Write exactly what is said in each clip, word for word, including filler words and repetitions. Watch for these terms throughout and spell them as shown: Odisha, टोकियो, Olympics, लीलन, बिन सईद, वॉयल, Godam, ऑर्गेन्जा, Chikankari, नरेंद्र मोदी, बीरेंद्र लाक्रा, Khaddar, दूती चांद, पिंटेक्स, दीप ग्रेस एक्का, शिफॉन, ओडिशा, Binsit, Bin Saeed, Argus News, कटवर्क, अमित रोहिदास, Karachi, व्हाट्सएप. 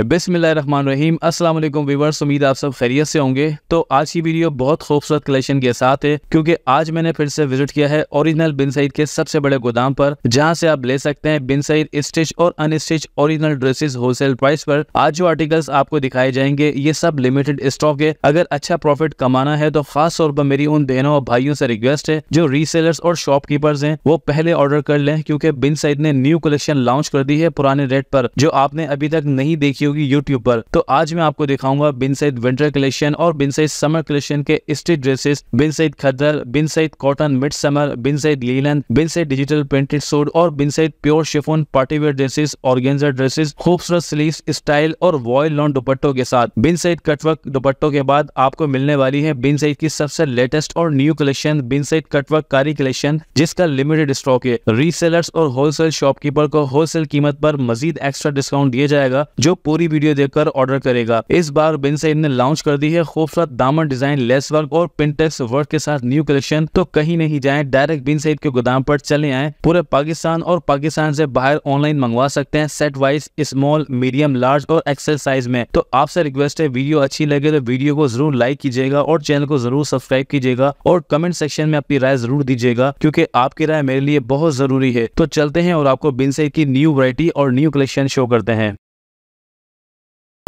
बिस्मिल्लाहिर्रहमानिर्रहीम। अस्सलाम वालेकुम व्यूअर्स, उम्मीद आप सब खैरियत से होंगे। तो आज की वीडियो बहुत खूबसूरत कलेक्शन के साथ है क्योंकि आज मैंने फिर से विजिट किया है ओरिजिनल बिन सईद के सबसे बड़े गोदाम पर, जहां से आप ले सकते हैं बिन सईद स्टिच और unstitch original dresses wholesale price पर। आज जो आर्टिकल्स आपको दिखाए जाएंगे ये सब लिमिटेड स्टॉक है। अगर अच्छा प्रॉफिट कमाना है तो खास तौर पर मेरी उन बहनों और भाइयों से रिक्वेस्ट है जो रीसेलर्स और शॉपकीपर्स हैं वो पहले ऑर्डर कर लें, क्योंकि बिन सईद ने न्यू कलेक्शन लॉन्च कर दी है पुराने रेट पर जो आपने अभी तक नहीं देखी होगी यूट्यूब पर। तो आज मैं आपको दिखाऊंगा बिन सईद विंटर कलेक्शन और बिन सईद समर कलेक्शन के stitch dresses, बिन सईद khaddar, बिन सईद cotton mid summer, बिन सईद लीलन, बिन सईद digital printed suit और बिन सईद pure शिफॉन partywear dresses, organza dresses, खूबसूरत स्लीव्स स्टाइल और वॉयल लॉन दुपट्टों के साथ। बिन सईद कटवर्क दुपट्टों के बाद आपको मिलने वाली है बिन सईद की सबसे लेटेस्ट और new collection बिन सईद कटवर्क कारी कलेक्शन, जिसका लिमिटेड स्टॉक है। रीसेलर्स और होलसेल शॉपकीपर को होलसेल कीमत पर मजीद एक्स्ट्रा डिस्काउंट दिया जाएगा जो पूरी वीडियो देखकर ऑर्डर करेगा। इस बार बिन सईद ने लॉन्च कर दी है खूबसूरत दामन डिजाइन, लेस वर्क और पिंटेक्स वर्क के साथ न्यू कलेक्शन। तो कहीं नहीं जाएं, डायरेक्ट बिन सईद के गोदाम पर चले आएं। पूरे पाकिस्तान और पाकिस्तान से बाहर ऑनलाइन मंगवा सकते हैं set wise, small, medium, large और एक्सेल साइज में। तो आपसे रिक्वेस्ट है वीडियो अच्छी लगे तो वीडियो को जरूर लाइक कीजिएगा और चैनल को जरूर सब्सक्राइब कीजिएगा और कमेंट सेक्शन में अपनी राय जरूर दीजिएगा क्योंकि आपकी राय मेरे लिए बहुत जरूरी है। तो चलते हैं और आपको बिन सईद की न्यू वैरायटी और न्यू कलेक्शन शो करते हैं।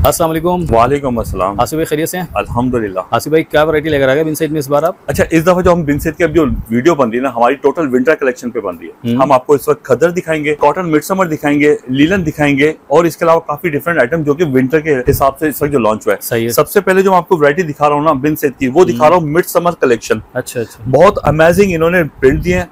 अस्सलाम वालेकुम। वालेकुम अस्सलाम। आसिफ भाई खैरियत से हैं? अल्हम्दुलिल्लाह। आसिफ भाई क्या वैरायटी लेकर आ गए बिन सईद में इस बार आप? अच्छा, इस दफा जो हम बिन सईद के अब जो वीडियो बन रही है ना हमारी टोटल विंटर कलेक्शन पे बन रही है। हम आपको इस वक्त खदर दिखाएंगे, कॉटन मिड समर दिखाएंगे, लीलन दिखाएंगे और इसके अलावा काफी डिफरेंट आइटम जो की विंटर के हिसाब से इस वक्त जो लॉन्च हुआ है। सबसे पहले जो आपको वैरायटी दिखा रहा हूँ ना बिन सईद की, वो दिखा रहा हूँ मिड समर कलेक्शन। अच्छा अच्छा, बहुत अमेजिंग इन्होंने प्रिंट दिए हैं,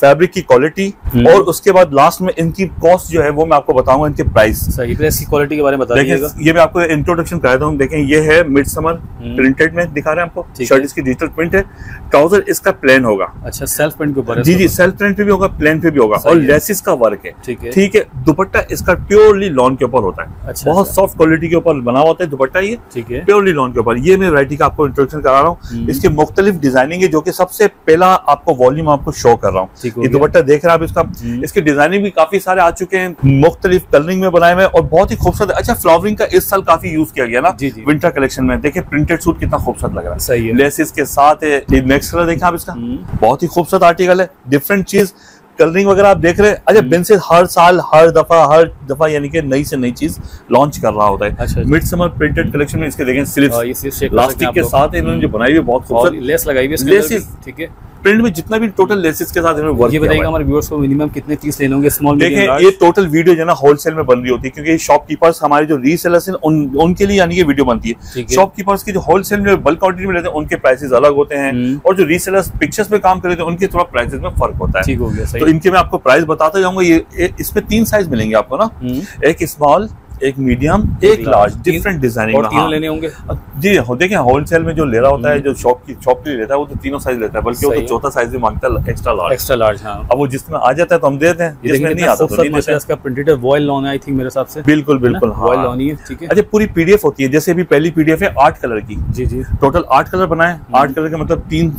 फैब्रिक की क्वालिटी और उसके बाद लास्ट में इनकी कॉस्ट जो है वो मैं आपको बताऊंगा, इनके प्राइस। सही, प्रेस की क्वालिटी के बारे में बता दीजिएगा। ये मैं आपको इंट्रोडक्शन करा दूं, देखें ये है मिड समर प्रिंटेड में दिखा रहे हैं आपको। शर्ट इसकी डिजिटल प्रिंट है, ट्राउजर इसका प्लेन होगा। अच्छा, सेल्फ प्रिंट के ऊपर? जी जी, सेल्फ प्रिंट पे भी होगा, प्लेन पे भी होगा और लेसिस का वर्क है। ठीक है, दुपट्टा इसका प्योरली लॉन के ऊपर होता है, बहुत सॉफ्ट क्वालिटी के ऊपर बना होता है दुपट्टा, ये प्योरली लॉन के ऊपर। ये मैं वैरायटी का आपको इंट्रोडक्शन करा रहा हूँ, इसकी मुख्तलिफ डिजाइनिंग है जो की सबसे पहला आपको वॉल्यूम आपको शो कर रहा हूँ। ये दुपट्टा देख रहे हैं आप इसका, इसके डिजाइनिंग भी काफी सारे आ चुके हैं, मुख्तलिफ कलरिंग में बनाए हुए और बहुत ही खूबसूरत। अच्छा, फ्लावरिंग का इस साल काफी यूज किया गया ना विंटर कलेक्शन में। देखिए प्रिंटेड सूट कितना खूबसूरत लग रहा है। सही है, लेसेस के साथ है। नेक्स्ट कलर देखें आप इसका, बहुत ही खूबसूरत आर्टिकल है, डिफरेंट चीज कलरिंग वगैरह आप देख रहे हैं। अच्छा, बिनसित हर साल हर दफा हर दफा यानी कि नई से नई चीज लॉन्च कर रहा होता है। अच्छा, मिड समर प्रिंटेड कलेक्शन में इसके देखें सिर्फ प्लास्टिक के साथ इन्होंने जो बनाई हुई बहुत खूबसूरत लेस लगाई हुई है। लेसेस ठीक है, प्रिंट में जितना भी टोटल लेसेस के साथ वर्क, ये बताइएगा हमारे व्यूअर्स को मिनिमम कितने पीस लेने होंगे स्मॉल? देखें ये टोटल वीडियो जो ना होलसेल में बन रही होती है क्योंकि शॉपकीपर्स हमारे जो रीसेलर्स हैं उन, उनके लिए यानी ये वीडियो बनती है। शॉपकीपर्स की जो होलसेल में बल्क क्वांटिटी में लेते हैं उनके प्राइसेस अलग होते हैं और जो रीसेलर्स पिक्चर्स में काम कर रहे थे उनके थोड़ा प्राइसेस में फर्क होता है। ठीक हो गया, सही। तो इनके मैं आपको प्राइस बताता जाऊंगा। ये इसमें तीन साइज मिलेंगे आपको ना, एक स्मॉल, एक मीडियम, एक लार्ज, डिफरेंट डिजाइनिंग। और तीनों लेने होंगे जी? हो, देखिए होलसेल में जो ले रहा होता है जो शॉप की शॉप के लिए लेता है वो तो तीनों साइज लेता है, बल्कि वो तो चौथा साइज भी मांगता है एक्स्ट्रा लार्ज। एक्स्ट्रा लार्ज हाँ। अब वो जिसमें आ जाता है तो हम देते हैं, जिसमें नहीं आता तो नहीं देते हैं। इसका printed वॉयल lawn I think मेरे हिसाब से। बिल्कुल बिल्कुल वॉयल लॉन है, ठीक है। अच्छा, पूरी पीडीएफ होती है, जैसे अभी पहली पीडीएफ है आठ कलर की। जी जी, टोटल आठ कलर बनाए, आठ कलर का मतलब तीन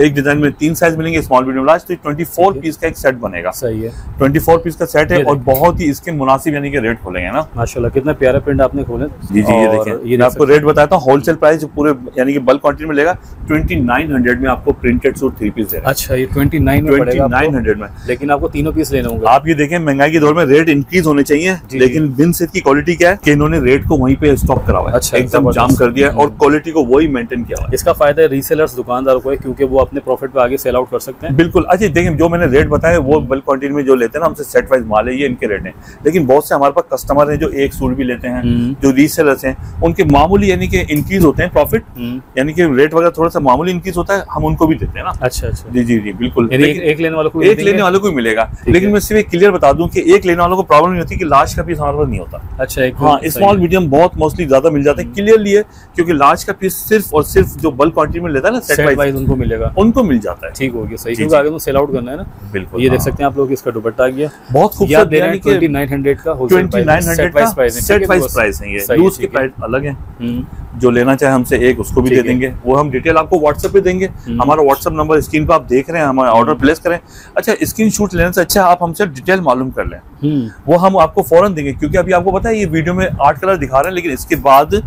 एक डिजाइन में तीन साइज मिलेंगे स्मॉल मीडियम लार्ज, तो चौबीस पीस का एक सेट बनेगा। सही है, चौबीस पीस का सेट है और बहुत ही इसके मुनासिब यानी कि रेट खोलेंगे ना। माशाल्लाह, कितना प्यारा प्रिंट आपने खोले। जी जी, ये देखिए, ये आपको रेट बताता हूँ होलसेल प्राइस जो पूरे यानी कि बल्क क्वांटिटी में लेगा ट्वेंटी नाइन हंड्रेड में आपको प्रिंटेड सूट थ्री पीस। अच्छा, ये ट्वेंटी नाइन नाइन हंड्रेड में, लेकिन आपको तीनों पीस लेना होगा। आप ये देखें महंगाई के दौर में रेट इंक्रीज होने चाहिए, लेकिन बिन सईद की क्वालिटी क्या है कि इन्होंने रेट को वहीं पे स्टॉप करा हुआ है, एकदम जाम कर दिया और क्वालिटी को वही मेंटेन किया हुआ है। इसका फायदा रीसेलर्स दुकानदारों को है क्योंकि वो अपने प्रॉफिट पे आगे सेल आउट कर सकते हैं। बिल्कुल। अच्छा, देखिए जो मैंने रेट बताया वो बल्क क्वांटिटी में जो लेते हैं ना हमसे सेट वाइज माल है, ये इनके रेट हैं, लेकिन बहुत से हमारे पास कस्टमर हैं जो एक सूट भी लेते हैं, जो रीसेलर्स हैं उनके मामूली यानी कि इंक्रीज होते हैं प्रॉफिट, यानी कि रेट वगैरह थोड़ा सा मामूली इंक्रीज होता है, हम उनको भी देते हैं ना। अच्छा अच्छा, जी जी जी बिल्कुल, एक लेने वालों को एक लेने वालों को मिलेगा। लेकिन मैं सिर्फ क्लियर बता दूं कि एक लेने वालों को प्रॉब्लम नहीं होती कि लार्ज का पीस हमारे पास नहीं होता। अच्छा, हाँ, स्मॉल मीडियम बहुत मोस्टली ज्यादा मिल जाता है, क्लियरली है, क्योंकि लार्ज का पीस सिर्फ और सिर्फ जो बल्क क्वांटिटी में लेता है ना सेट वाइज उनको मिलेगा उनको मिल जाता है। ठीक हो गया, सही, क्योंकि आगे तो सेल आउट करना है ना। बिल्कुल, ये देख सकते हैं आप लोग, इसका दुपट्टा आ गया बहुत खूबसूरत, यानी कि उनतीस सौ का wholesale price, set wise price, set wise price है। ये लूज के प्राइस अलग है, जो लेना चाहे हमसे एक उसको भी दे देंगे, वो हम डिटेल आपको व्हाट्सएप पे देंगे। हमारा व्हाट्सएप नंबर स्क्रीन पे आप देख रहे हैं, हमारा ऑर्डर प्लेस करें। अच्छा, स्क्रीनशॉट लेने से अच्छा आप हमसे डिटेल मालूम कर लें, वो हम आपको फौरन देंगे, क्योंकि अभी आपको पता है ये वीडियो में आठ कलर दिखा रहे हैं, लेकिन इसके बाद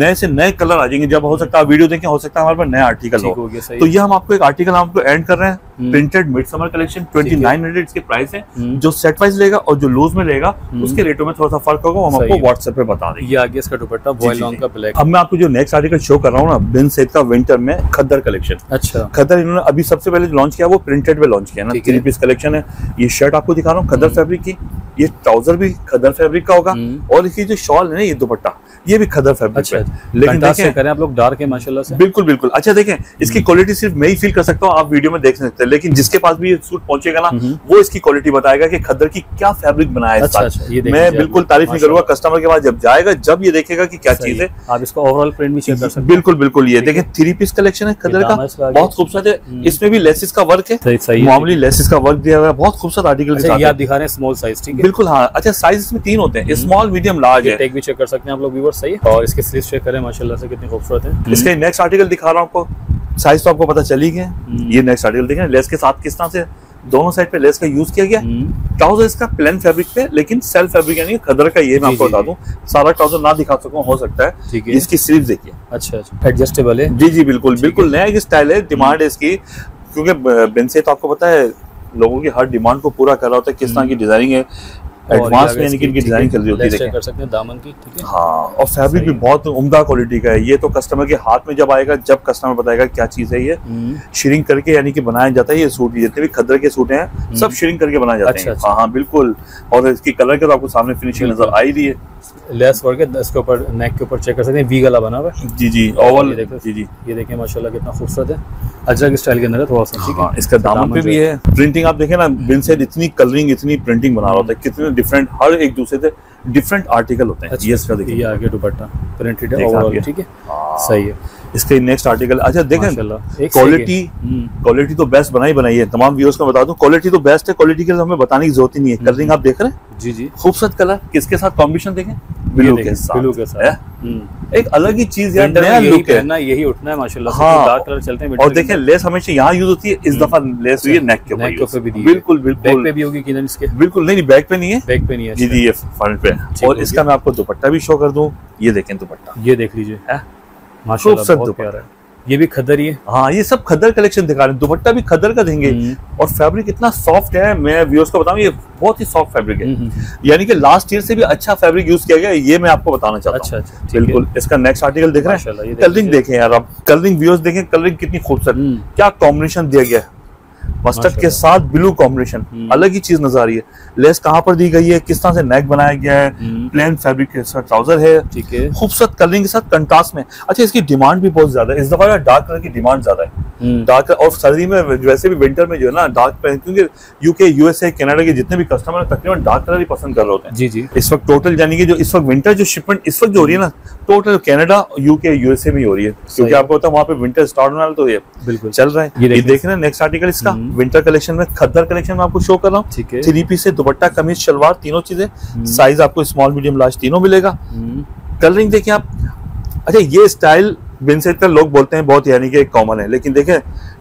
नए से नए कलर आ जाएंगे। जब हो सकता है वीडियो देखें, हो सकता है हमारे पास नया आर्टिकल हो, तो ये हम आपको एक आर्टिकल हम आपको एंड कर रहे हैं, प्रिंटेड मिड समर कलेक्शन उनतीस सौ इसके प्राइस है। जो सेट वाइज लेगा और जो लूज में लेगा उसके रेटों में थोड़ा सा फर्क होगा, हम आपको व्हाट्सएप पे बता देंगे। ये आगे इसका दुपट्टा बॉय लॉन्ग का ब्लैक। अब मैं आपको जो नेक्स्ट आर्टिकल शो कर रहा हूँ ना, बिन सईद का विंटर में खद्दर कलेक्शन। अच्छा, खद्दर इन्होंने अभी सबसे पहले लॉन्च किया, वो प्रिंटेड में लॉन्च किया ना, थ्री पीस कलेक्शन है। ये शर्ट आपको दिखा रहा हूँ खद्दर फैब्रिक की, ये ट्राउजर भी खद्दर फैब्रिक का होगा, और इसकी जो शॉल है ना, ये दुपट्टा ये भी खद्दर फैब्रिक है। लेकिन देखें करें आप लोग, डार्क है माशाल्लाह से। बिल्कुल बिल्कुल। अच्छा देखें, इसकी क्वालिटी सिर्फ मैं ही फील कर सकता हूँ, आप वीडियो में देख सकते हैं, लेकिन जिसके पास भी ये सूट पहुंचेगा ना, वो इसकी क्वालिटी बताएगा कि खद्दर की क्या फैब्रिक बनाया है। मैं बिल्कुल तारीफ नहीं करूंगा, कस्टमर के पास जब जाएगा जब ये देखेगा की क्या चीज है। आप इसका ओवरऑल प्रिंट भी चेक कर सकते हैं। बिल्कुल बिल्कुल, ये देखें थ्री पीस कलेक्शन है खद्दर का, बहुत खूबसूरत है। इसमें भी लेसिस का वर्क है, मामूली लेसिस का वर्क दिया हुआ है, बहुत खूबसूरत आर्टिकल आप दिखा रहे हैं। स्मॉल साइज, ठीक है, बिल्कुल। हाँ, अच्छा साइज इसमें तीन होते हैं, स्मॉल मीडियम लार्ज है, टेक भी चेक कर सकते हैं आप लोग व्यूअर्स। सही है, और इसके स्लीव्स चेक करें माशाल्लाह से कितने खूबसूरत है। इसके नेक्स्ट आर्टिकल दिखा रहा हूँ आपको, साइज तो आपको पता चली गया। ये नेक्स्ट आर्टिकल देखें, लेस के साथ किस तरह से दोनों साइड पे लेस का यूज किया गया। ट्राउजर इसका प्लेन फैब्रिक पे, लेकिन सेल्फ फैब्रिक यानी खद्दर का, ये मैं आपको बता दूं, सारा ट्राउजर ना दिखा सकूं, हो सकता है। इसकी स्लीव्स देखिए, अच्छा अच्छा, एडजस्टेबल है। जी जी बिल्कुल बिल्कुल, नया स्टाइल है, डिमांड है इसकी, क्योंकि बिनसेट तो आपको पता है लोगों की हर डिमांड को पूरा कर रहा होता है। किस तरह की डिजाइनिंग है, एडवांस में इनकी डिजाइन चल रही होती है, चेक कर सकते हैं दामन की। ठीक है, हाँ, और फैब्रिक भी बहुत उम्दा क्वालिटी का है। ये तो कस्टमर के हाथ में जब आएगा, जब कस्टमर बताएगा क्या चीज है, ये श्रिंक करके यानी कि बनाया जाता है। ये सूट जितने भी खद्दर के सूट हैं सब श्रिंक करके बनाए जाते हैं। हाँ हाँ बिल्कुल, और इसकी कलर के तो आपको सामने फिनिशिंग नजर आई रही है। लेस वर्क है इसके ऊपर, नेक के ऊपर चेक कर सकते हैं, वी गला बना हुआ है। जी जी, ओवल जी जी, ये देखें माशाल्लाह कितना खूबसूरत है, अजरक स्टाइल के अंदर है थोड़ा सा। ठीक है, इसका दामन पे भी है, प्रिंटिंग आप देखें ना, बिनसेट इतनी कलरिंग इतनी प्रिंटिंग बना रहा होता है, कितने डिफरेंट, हर एक दूसरे से डिफरेंट आर्टिकल होते हैं। जी इसका देखिए, ये आगे दुपट्टा प्रिंटेड है ओवरऑल, ठीक है, सही है। इसके नेक्स्ट आर्टिकल, अच्छा देखें क्वालिटी, क्वालिटी तो बेस्ट बनाई बनाई है। तमाम व्यूअर्स को बता दूं, क्वालिटी तो बेस्ट है, क्वालिटी के लिए हमें बताने की जरूरत ही नहीं है। कलरिंग आप देख रहे हैं, जी जी, खूबसूरत कलर, किसके साथ कॉम्बिनेशन देखें, ब्लू के साथ, ब्लू के साथ, एक अलग ही चीज है, नया लुक है ना, यही उठना है माशाल्लाह से। डार्क कलर चलते हैं, और देखें लेस हमेशा यहाँ यूज होती है, इस दफा लेस ये नेक के ऊपर भी दी है। बिल्कुल बिल्कुल, बैक पे भी होगी किनारे इसके, बिल्कुल नहीं, बैक पे नहीं है, बैक पे नहीं है जी जी, ये फ्रंट पे है। और इसका मैं आपको दुपट्टा भी शो कर दूं, ये देखें दुपट्टा, ये देख लीजिए माशाल्लाह बहुत प्यारा है। ये भी खद्दर ही है, हाँ, ये सब खद्दर कलेक्शन दिखा रहे हैं, दुपट्टा भी खद्दर का देंगे, और फैब्रिक इतना सॉफ्ट है, मैं व्यूअर्स को बताऊं ये बहुत ही सॉफ्ट फैब्रिक है, यानी कि लास्ट ईयर से भी अच्छा फैब्रिक यूज किया गया, ये मैं आपको बताना चाहता हूं। अच्छा, अच्छा, बिल्कुल। इसका नेक्स्ट आर्टिकल देख रहे हैं, कलरिंग देखें यार आप, कलरिंग व्यूअर्स देखें, कलरिंग कितनी खूबसूरत, क्या कॉम्बिनेशन दिया गया है, मस्टर्ड के साथ ब्लू कॉम्बिनेशन, अलग ही चीज नजर आ रही है। लेस कहाँ पर दी गई है, किस तरह से नेक बनाया गया है, प्लेन फैब्रिक के साथ ट्राउजर है, ठीक है, खूबसूरत कलरिंग के साथ कंट्रास्ट में। अच्छा, इसकी डिमांड भी बहुत ज्यादा है, इस दफा डार्क कलर की डिमांड ज्यादा है, डार्क, और सर्दी में वैसे भी विंटर में जो है ना डार्क, क्योंकि यूके यूएसए कनाडा के जितने भी कस्टमर तकरीबन डार्क कलर ही पसंद कर रहे होते हैं। जी जी, इस वक्त टोटल यानी कि जो इस वक्त विंटर जो शिपमेंट इस वक्त जो हो रही है ना, टोटल कनाडा यूके यूएसए में हो रही है, क्योंकि आपको पता है वहाँ पे विंटर स्टार्ट होने वाला, तो ये बिल्कुल चल रहा है। ये देख रहे हैं नेक्स्ट आर्टिकल, इसका विंटर कलेक्शन में खद्दर कलेक्शन में आपको शो कर रहा हूँ। थ्री पीस से दुपट्टा कमीज शलवार तीनों चीजें, साइज आपको स्मॉल मीडियम लार्ज तीनों मिलेगा। कलरिंग देखिए आप, अच्छा ये स्टाइल बिनसेट का लोग बोलते हैं बहुत, यानी कि कॉमन है, लेकिन देखें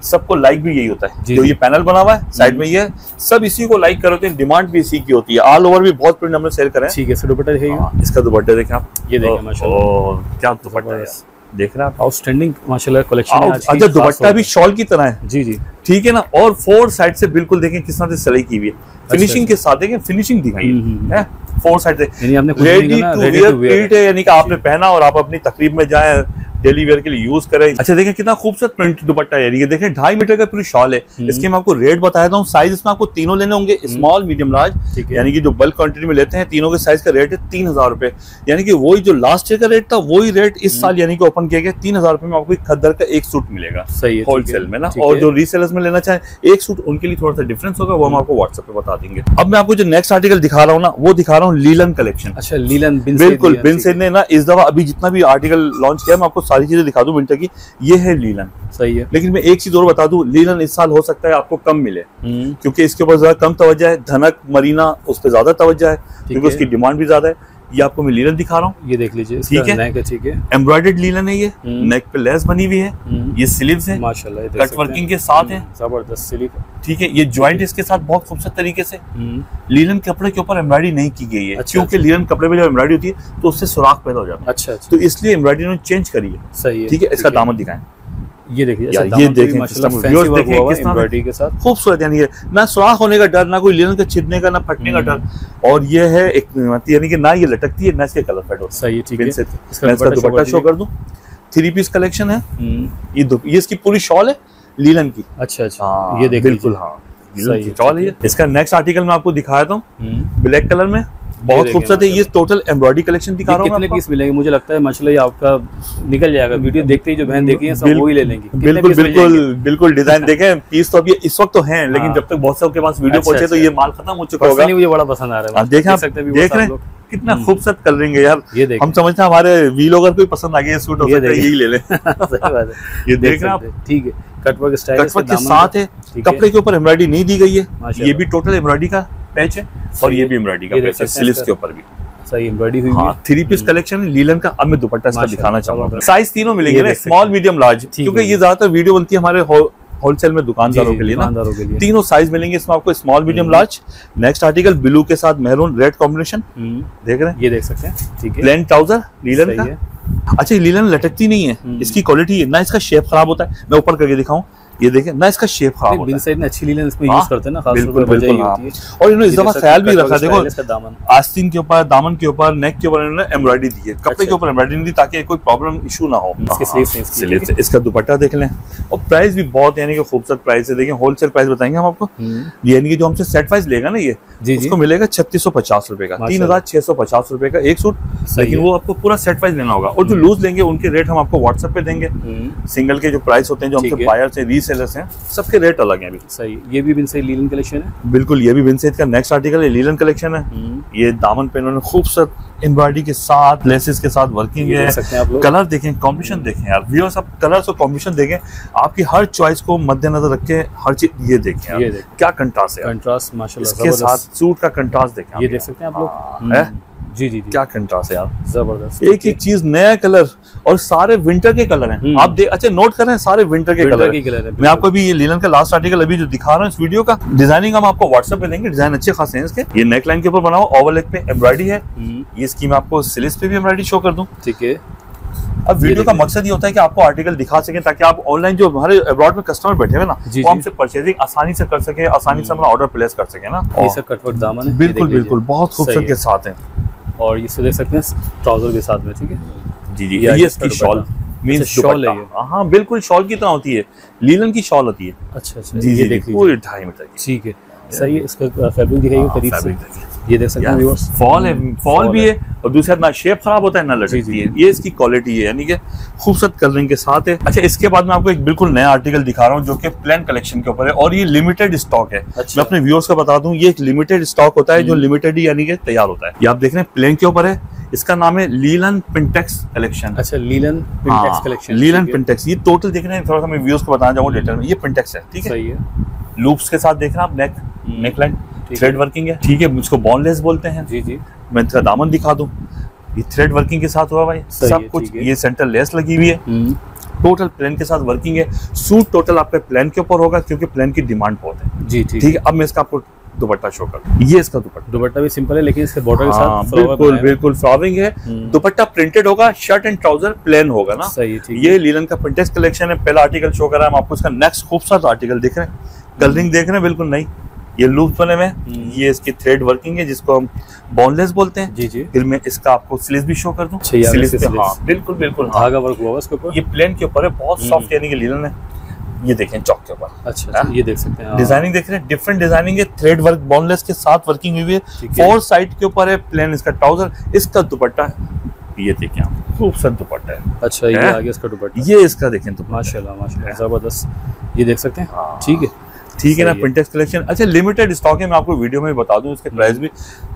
सबको लाइक भी यही होता है, जो ये पैनल बना हुआ है साइड में, ये सब इसी को लाइक करते हैं, डिमांड भी इसी की होती है, ऑल ओवर भी बहुत प्रिंट हमने सेल करें। ठीक है, इसका दुपट्टा देखें आप, ये देखें माशाल्लाह क्या दुपट्टा है, देख रहे हैं आप, आउटस्टैंडिंग माशाल्लाह कलेक्शन। अच्छा, दुपट्टा भी शॉल की तरह है, जी जी, ठीक है ना, और फोर साइड से बिल्कुल देखें किस तरह से सलाई की हुई है, फिनिशिंग के साथ देखें, फिनिशिंग दिखाई फोर साइड से, रेडी टू वेयर है, यानी कि आपने पहना और आप अपनी तकरीब में जाए, डेली वेयर के लिए यूज करें। अच्छा देखें कितना खूबसूरत प्रिंट दुपट्टा है, ये देखें ढाई मीटर का पूरी शॉल है। इसके मैं आपको रेट बताया था, साइज इसमें आपको तीनों लेने होंगे, स्मॉल मीडियम लार्ज, यानी कि जो बल्क क्वांटिटी में लेते हैं तीनों के साइज का रेट है तीन हजार रुपए, यानी कि वही जो लास्ट ईयर का रेट था वही रेट इस साल यानी कि ओपन किया गया, तीन हजार रुपए में आपको खद्दर का एक सूट मिलेगा, सही होलसेल में ना। और जो रीसेलर्स में लेना चाहे एक सूट, उनके लिए थोड़ा सा डिफरेंस होगा, वो हम आपको व्हाट्सएप पे बता देंगे। अब मैं आपको जो नेक्स्ट आर्टिकल दिखा रहा हूँ ना, वो दिखा रहा हूँ लीलन कलेक्शन। अच्छा, लीलन, बिल्कुल बिनसेट ने ना इस दफा अभी जितना भी आर्टिकल लॉन्च किया, मैं आपको सारी चीजें दिखा दूं विंटर की, ये है लीलन। सही है। लेकिन मैं एक चीज और बता दूं, लीलन इस साल हो सकता है आपको कम मिले क्योंकि इसके ऊपर ज्यादा कम तवज्जो है। धनक मरीना उस पर ज्यादा तवज्जो है क्योंकि उसकी डिमांड भी ज्यादा है। ये आपको मैं लीलन दिखा रहा हूँ, ये देख लीजिए, ठीक है, ठीक है, एम्ब्रॉयडर्ड लीलन है। ये नेक पे लेस बनी हुई है, ये स्लीव्स है माशाल्लाह, कट वर्किंग के साथ है, जबरदस्त स्लीव, ठीक है। ये जॉइंट इसके साथ बहुत खूबसूरत तरीके से लीलन कपड़े के ऊपर एम्ब्रॉयडरी नहीं की गई है क्योंकि लीलन कपड़े में जब एम्ब्रॉयडरी होती है तो उससे सुराख पैदा हो जाता है। अच्छा, तो इसलिए एम्ब्रॉयडरी ने चेंज करी है, सही है, ठीक है। इसका दामन दिखाएं, ये देखिए, ये देखिए एम्ब्रॉयडरी के साथ खूबसूरत, यानी ना सुराख होने का डर, ना कोई लिनन के छिदने का, ना फटने का डर। और ये है एक यानी कि ना ये लटकती है ना इसके कलर फेड होता है, सही है, ठीक है। मैं इसका दुपट्टा शो कर दूं, थ्री पीस कलेक्शन है। ये ये इसकी पूरी शॉल है लीलन की। अच्छा अच्छा, ये देखिए, बिल्कुल हाँ, लीलन की शॉल है। इसका नेक्स्ट आर्टिकल मैं आपको दिखाता हूँ ब्लैक कलर में, बहुत खूबसूरत है। ये टोटल एम्ब्रॉयडरी कलेक्शन दिखा रहा हूं। कितने पीस मिलेंगे? मुझे लगता है माशाल्लाह ये आपका निकल जाएगा, वीडियो देखते ही जो बहन देखी है सब वही ले लेंगे। बिल्कुल बिल्कुल बिल्कुल, डिजाइन देखें, पीस तो अभी इस वक्त तो हैं लेकिन जब तक बहुत सबके पास वीडियो पहुंचे तो ये माल खत्म हो चुका होगा। मुझे बड़ा पसंद आ रहा है, देख सकते हैं, देख रहे हैं कितना खूबसूरत कलरिंग है यार। ये हम समझते हैं हमारे वीलो अगर कोई पसंद आ गया ये सूट हो सकता है यही ले ले। सही बात है, ये देख रहे हैं आप, ठीक है, कटवर्क स्टाइल के साथ है। कपड़े के ऊपर एम्ब्रॉयडरी नहीं दी गई है, ये भी टोटल एम्ब्रॉयडरी का पैच है और ये भी एम्ब्रॉयडरी का पैच है, स्लीव्स के ऊपर भी सही एम्ब्रॉयडरी हुई है। थ्री पीस कलेक्शन लीलन का। अब मैं दुपट्टा इसका दिखाना चाहूंगा, साइज तीनों मिलेंगे ना, स्मॉल मीडियम लार्ज, क्योंकि ये ज्यादातर वीडियो बनती है हमारे होलसेल में दुकानदारों के लिए ना, तीनों साइज मिलेंगे इसमें आपको, small medium large. Next article blue के साथ मेहरून रेड कॉम्बिनेशन, देख रहे हैं, ये देख सकते हैं, ठीक है, प्लेन ट्राउजर लीलन का। अच्छा, लीलन लटकती नहीं है, इसकी क्वालिटी है ना, इसका शेप खराब होता है। मैं ऊपर करके दिखाऊं, ये देखें ना इसका शेप खराब होता है। बिन सईद ने अच्छी लीलन इसमें यूज करते हैं ना, खास तौर पे वजह ये होती है। और इन्होंने इस दफा ख्याल भी रखा, देखो आस्तीन के ऊपर, दामन के ऊपर, नेक के ऊपर इन्होंने एम्ब्रॉयडरी दी है, कपड़े के ऊपर एम्ब्रॉयडरी नहीं दी ताकि कोई प्रॉब्लम इशू ना हो। इसका दुपट्टा देख लें, और प्राइस भी बहुत यानी कि खूबसूरत प्राइस है। देखिए होलसेल प्राइस बताएंगे हम आपको, यानी कि जो हमसे सेट वाइज लेगा ना ये, इसको मिलेगा छत्तीस सौ पचास रुपए का, तीन हजार छह सौ पचास रुपए का एक सूट, लेकिन वो आपको पूरा सेट वाइज लेना होगा। और जो लूज लेंगे उनके रेट हम आपको व्हाट्सएप पे देंगे, सिंगल के जो प्राइस होते हैं जो हमसे बायर से सेलर्स हैं, सबके रेट अलग हैं। सही, ये भी बिन सईद लीलन कलेक्शन है, बिल्कुल ये भी बिन सईद का नेक्स्ट आर्टिकल है, लीलन कलेक्शन है। ये दामन पे इन्होंने खूबसूरत एम्ब्रॉयडरी के साथ, लेसेस के साथ वर्किंग है। कलर देखें, कॉम्बिनेशन देखें यार व्यूअर्स, आप कलर और कॉम्बिनेशन देखें, आपकी हर चॉइस को मद्देनजर रखें, हर चीज। ये देखें, ये देखें क्या कंट्रास्ट है, कंट्रास्ट माशाल्लाह, इसके साथ सूट का कंट्रास्ट देखें, ये देख सकते हैं आप लोग, है जी जी, क्या कंट्रास्ट है यार, जबरदस्त। एक एक चीज नया कलर, और सारे विंटर के कलर हैं आप देख, अच्छा नोट कर रहे हैं, सारे विंटर के विंटर कलर, कलर है। मैं आपको अभी ये लीलन का लास्ट आर्टिकल अभी जो दिखा रहा हूँ इस वीडियो का, डिजाइनिंग हम आपको व्हाट्सएप पे देंगे, डिजाइन अच्छे खासे हैं इसके। ये नेकलाइन के ऊपर बनाओ, ओवरलेक पे एम्ब्रॉयडरी है, ये स्कीम आपको स्लीव्स पे भी एम्ब्रॉयडरी शो कर दूं, ठीक है। अब वीडियो का मकसद ये होता है कि आपको आर्टिकल दिखा सकें ताकि आप ऑनलाइन जो हमारे अब्रॉड में कस्टमर बैठे हुए ना, वो हमसे परचेजिंग आसानी से कर सके, आसानी से अपना ऑर्डर प्लेस कर सके ना। कटवर्क दामन है, बिल्कुल बिल्कुल, बहुत खूबसूरत के साथ है। और ये देख सकते हैं ट्राउजर के साथ में, ठीक है जी जी, ये इसकी शॉल मींस शॉल है, हाँ बिल्कुल शॉल की तरह होती है, लीलन की शॉल होती है। अच्छा अच्छा, ये देखिए पूरी ढाई मीटर की, ठीक है, सही है। इसका फैब्रिक दिखाइए करीब से, ये देख सकते हैं फॉल है, फॉल भी है, और दूसरा ना शेप खराब होता है ना लटकती है, ये इसकी क्वालिटी है, यानी कि खूबसूरत कलरिंग के साथ है। अच्छा, इसके बाद मैं आपको एक बिल्कुल नया आर्टिकल दिखा रहा हूँ जो कि प्लेन कलेक्शन के ऊपर है, और ये लिमिटेड स्टॉक है। मैं अपने व्यूअर्स को बता दूं, ये एक लिमिटेड स्टॉक होता है जो लिमिटेड यानी कि तैयार होता है। ये आप देख रहे हैं प्लेन के ऊपर है, इसका नाम है लीलन पिंटेक्स कलेक्शन। अच्छा, लीलन पिंटेक्स collection, लीलन पिंटेक्स, ये टोटल देख रहे हैं, थोड़ा सा मैं व्यूअर्स को बताना चाहूंगा डिटेल में। ये पिंटेक्स है, ठीक है, लूप्स के साथ देख रहे हैं आप, नेक नेकलाइन थ्रेड वर्किंग है, ठीक है, मुझको बॉनलेस बोलते हैं जी जी। मैं इसका दामन दिखा दूं, ये थ्रेड वर्किंग के साथ हुआ भाई सब कुछ, ये सेंटर लेस लगी हुई है, टोटल प्लेन के साथ वर्किंग है। सूट टोटल आपके प्लेन के ऊपर होगा क्योंकि प्लेन की डिमांड बहुत है जी, ठीक है। अब मैं इसका आपको दुपट्टा शो कर, ये इसका दुपट्टा, दुपट्टा भी सिंपल है लेकिन इसके बॉर्डर के साथ बिल्कुल बिल्कुल फ्लावरिंग है, दुपट्टा प्रिंटेड होगा, शर्ट एंड ट्राउजर प्लेन होगा ना, सही। ये लीलन का पिंटेक्स कलेक्शन है, पहला आर्टिकल शो कर रहा है हम आपको। इसका नेक्स्ट खूबसूरत आर्टिकल देख रहे हैं, कलरिंग देख रहे हैं बिल्कुल नहीं, ये लूप बने में, ये इसकी थ्रेड वर्किंग है जिसको हम बॉनलेस बोलते हैं जी जी। फिर मैं इसका आपको स्लीव्स भी शो कर दूं, स्लीव्स पे हाँ बिल्कुल बिल्कुल धागा वर्क हुआ है इसके ऊपर, ये प्लेन के ऊपर है, बहुत सॉफ्ट यानी कि लीलन है। ये देखें चौक के ऊपर, अच्छा ये देख सकते हैं, डिजाइनिंग देख रहे हैं, डिफरेंट डिजाइनिंग है, थ्रेड वर्क बॉनलेस के साथ वर्किंग हुई है, फोर साइड के ऊपर है, प्लेन इसका ट्राउजर, इसका दुपट्टा ये देखें आप, खूबसूरत दुपट्टा है। अच्छा, ये आगे इसका दुपट्टा, ये इसका देखें तो माशाल्लाह माशाल्लाह जबरदस्त, ये देख सकते हैं, ठीक है ठीक है ना, पिंटेक्स कलेक्शन। अच्छा, लिमिटेड स्टॉक है, मैं आपको वीडियो में बता दूं इसके प्राइस भी।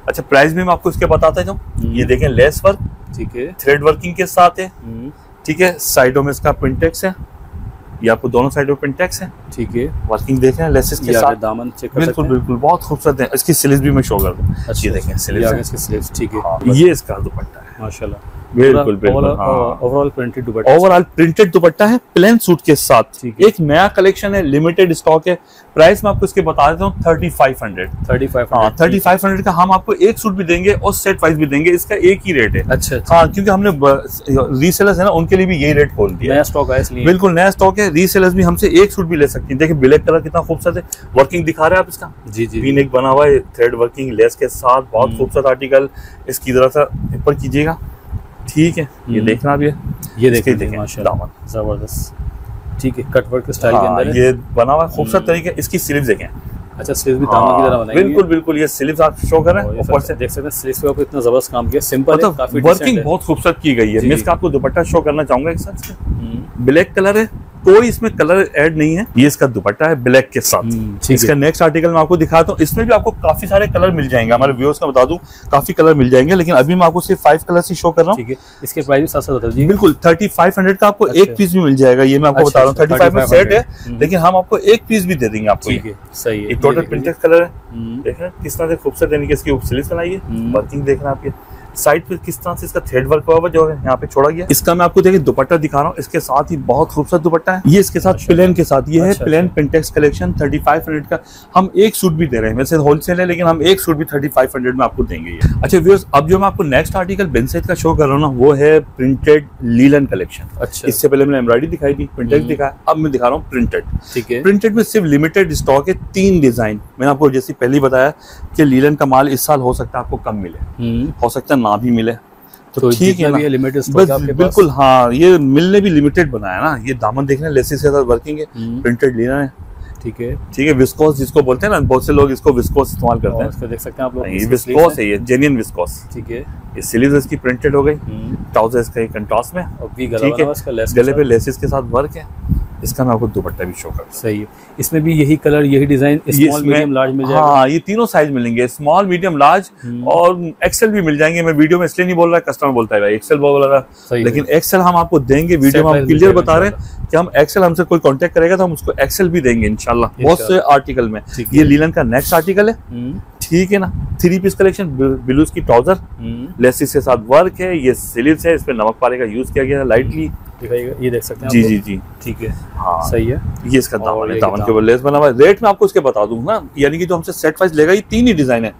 अच्छा, प्राइस भी मैं आपको इसके बताता जाऊं, ये देखें लेस वर्क, ठीक है, थ्रेड वर्किंग के साथ है, ठीक है, साइडों में इसका पिंटेक्स है, ये आपको दोनों साइड में पिनटेक्स है, ठीक है, वर्किंग देख रहे हैं लेसेस के साथ, दामन चेक कर सकते हैं, बिल्कुल बिल्कुल बहुत खूबसूरत है। इसकी स्लीव्स भी मैं शो कर दूं, अच्छी देखें स्लीव्स, ठीक है, ये इसका दुपट्टा है माशाल्लाह, बिल्कुल बिल्कुल overall printed dupatta, overall printed dupatta है प्लेन सूट के साथ। एक नया कलेक्शन है, लिमिटेड स्टॉक है, प्राइस मैं आपको इसके बता देता हूँ thirty five hundred thirty five hundred का हम आपको एक सूट भी देंगे और सेट वाइज भी देंगे, इसका एक ही रेट है। अच्छा हाँ, क्योंकि हमने रीसेलर्स है ना उनके लिए भी यही रेट खोल दिया, नया स्टॉक है इसलिए, बिल्कुल नया स्टॉक है, रीसेलर्स भी हमसे एक सूट भी ले सकती है। देखिए ब्लैक कलर कितना खूबसूरत है, वर्किंग दिखा रहे हैं आप इसका, जी जी वीनेक बना हुआ है, थ्रेड वर्किंग लेस के साथ, बहुत खूबसूरत आर्टिकल, इसकी जरा सा ऊपर कीजिएगा, ठीक है, ये देखना भी है, ये देखें देखें माशाल्लाह जबरदस्त, ठीक है, कटवर्क के स्टाइल के अंदर ये बना हुआ खूबसूरत तरीके। इसकी स्लीव्स देखें, अच्छा स्लीव्स भी दामन की तरह बनाई है, बिल्कुल बिल्कुल, ये स्लीव्स आप शो कर रहे हैं, ऊपर से देख सकते हैं स्लीव्स पे आपको इतना जबरदस्त काम किया, सिंपल है, काफी वर्किंग बहुत खूबसूरत की गई है। मैं इसका आपको दुपट्टा शो करना चाहूंगा, एक साथ ब्लैक कलर है, कोई इसमें कलर ऐड नहीं है, ये इसका दुपट्टा है ब्लैक के साथ। इसका नेक्स्ट आर्टिकल मैं आपको दिखाता हूँ, इसमें भी आपको काफी सारे कलर मिल जाएंगे, हमारे व्यूअर्स को बता दूं काफी कलर मिल जाएंगे, लेकिन अभी मैं आपको सिर्फ फाइव कलर ही शो कर रहा हूँ। इसके प्राइस भी बिल्कुल थर्टी फाइव हंड्रेड का आपको एक पीस भी मिल जाएगा, ये मैं आपको बता रहा हूँ, थर्टी फाइव में सेट है, लेकिन हम आपको एक पीस भी दे देंगे आपको, सही है, टोटल प्रिंटेड कलर है, देख रहे हैं किस तरह से खूबसूरत, यानी कि इसकी स्लीव्स बनाइए, वर्किंग देखना आपके साइड पे किस तरह से इसका थ्रेड वर्क हुआ जो है यहाँ पे छोड़ा गया। इसका मैं आपको देखिए दुपट्टा दिखा रहा हूँ, इसके साथ ही बहुत खूबसूरत दुपट्टा है, ये इसके साथ प्लेन के साथ, ये है plain pintex collection thirty five hundred का, हम एक सूट भी दे रहे हैं, वैसे होलसेल है लेकिन हम एक सूट भी थर्टी फाइव हंड्रेड में आपको देंगे। अच्छा व्यूअर्स, अब जो मैं आपको नेक्स्ट आर्टिकल बिनसेट का शो कर रहा हूँ ना, वो है प्रिंटेड लीलन कलेक्शन। अच्छा, इससे पहले मैंने एम्ब्रॉयडरी दिखाई थी, प्रिंटेड दिखाया, अब मैं दिखा रहा हूँ प्रिंटेड, ठीक है, प्रिंटेड में सिर्फ लिमिटेड स्टॉक है, तीन डिजाइन, मैंने आपको जैसे पहले बताया कि लीलन का माल इस साल हो सकता है आपको कम मिले, हो सकता है ना भी मिले, तो ठीक है ना, लिमिटेड स्टॉक आपके पास, बिल्कुल हाँ, ये मिलने भी लिमिटेड बनाया ना, ये दामन देखना लेसिस के साथ वर्किंग है, प्रिंटेड लेना है, ठीक है, ठीक है, विस्कोस जिसको बोलते हैं ना, बहुत से लोग इसको विस्कोस इस्तेमाल करते हैं, इसको देख सकते हैं आप लोग, ये विस्कोस है, ये जेन्युइन विस्कोस, ठीक है, ये स्लीव्स इसकी प्रिंटेड हो गई, ट्राउजर्स का कंट्रास्ट में, और भी गला बना हुआ इसका लेस, गले पे लेसिस के साथ वर्क है, इसका मैं आपको दुपट्टा भी शो कर, सही है, इसमें भी यही कलर यही डिजाइन, स्मॉल मीडियम लार्ज मिल जाएगा, हाँ ये तीनों साइज मिलेंगे, स्मॉल मीडियम लार्ज और एक्सेल भी मिल जाएंगे। मैं वीडियो में इसलिए नहीं बोल रहा, कस्टमर बोलता है भाई एक्सेल बोल रहा है, लेकिन एक्सेल हम आपको देंगे, वीडियो में हम क्लियर बता रहे हैं कि हम एक्सेल, हमसे कोई कॉन्टेक्ट करेगा तो हम उसको एक्सेल भी देंगे इंशाल्लाह, बहुत से आर्टिकल में। ये लीलन का नेक्स्ट आर्टिकल है, ठीक है ना, थ्री पीस कलेक्शन, ब्लूज की ट्राउजर लेसिस के साथ वर्क है, ये स्लीव्स है, इस पे नमक पारे का यूज किया गया है लाइटली, ये देख सकते हैं जी जी जी, ठीक है, हाँ सही है, ये इसका दामन है, दामन के ऊपर लेस बना हुआ है। रेट में आपको इसके बता दूं ना, यानी कि जो हमसे सेट वाइज लेगा, ये तीन ही डिजाइन है,